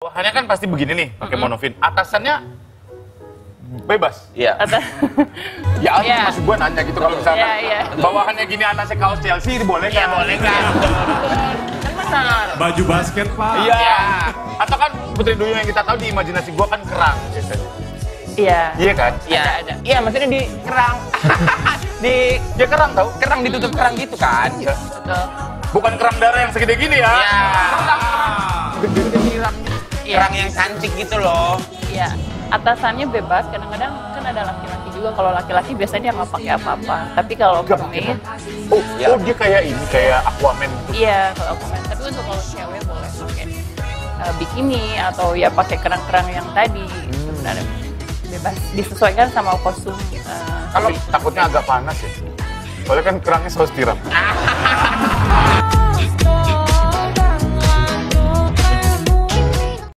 Bawahannya kan pasti begini nih, pakai monofin. Atasannya bebas. Iya. Ya, maksud gue nanya gitu kalau misalnya bawahannya gini, atasnya kaos Chelsea boleh nggak? Iya, boleh nggak? Kan benar. Baju basket, Pak. Iya. Atau kan Putri Duyung yang kita tahu di imajinasi gue kan kerang biasanya. Iya. Iya kan? Iya, ada. Iya, maksudnya di kerang. Ya kerang tau? Kerang ditutup kerang gitu kan? Iya. Bukan kerang darah yang segede gini ya? Iya. Kerang. Kerang yang cantik gitu loh. Iya. Atasannya bebas, kadang-kadang kan ada laki-laki juga. Kalau laki-laki biasanya dia nggak pakai apa-apa. Tapi kalau Aquaman... Oh, dia kayak ini, kayak Aquaman gitu. Iya, kalau Aquaman. Tapi untuk kalau cewek boleh pakai bikini atau ya pakai kerang-kerang yang tadi. Sebenarnya bebas, disesuaikan sama kostum. Kalau takutnya agak panas ya. Soalnya kan kerangnya saus tiram.